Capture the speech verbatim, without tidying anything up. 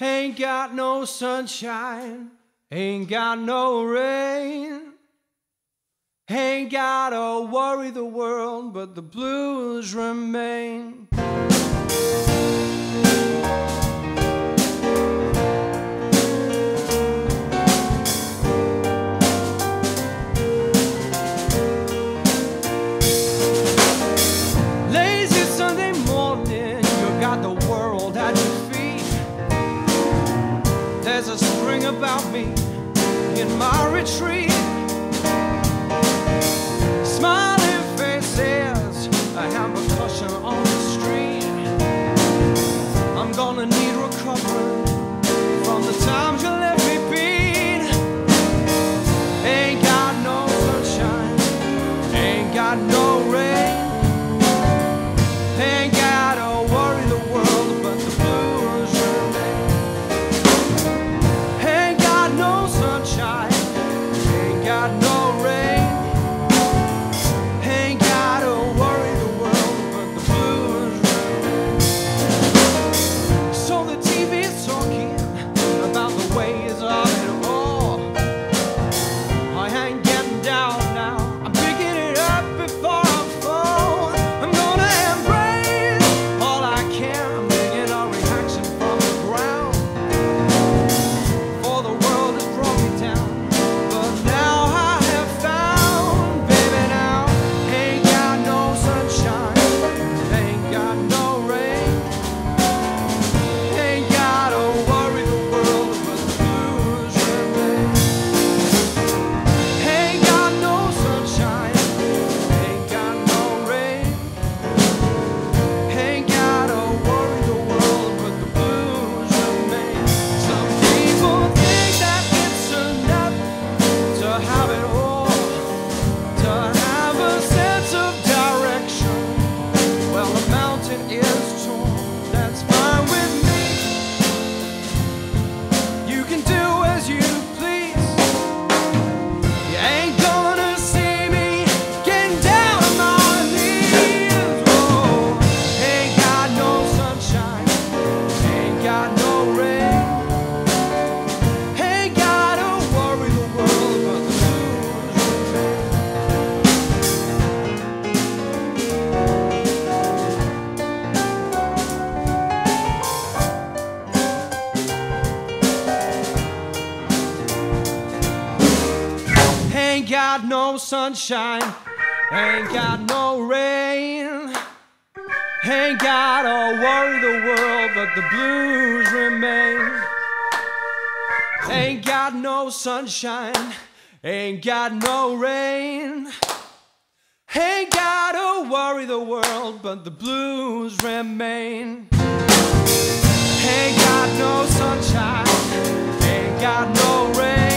Ain't got no sunshine, ain't got no rain, ain't gotta worry the world, but the blues remain. There's a spring about me in my retreat. Smiling faces, I have percussion on the street. I'm gonna need recovering from the times you left me beat. Ain't got no sunshine, ain't got no rain, ain't gotta worry the world, but the blues remain. Ain't got no sunshine, ain't got no rain, ain't gotta worry the world, but the blues remain. Ain't got no sunshine, ain't got no rain, ain't gotta worry the world, but the blues remain. Ain't got no sunshine, ain't got no rain.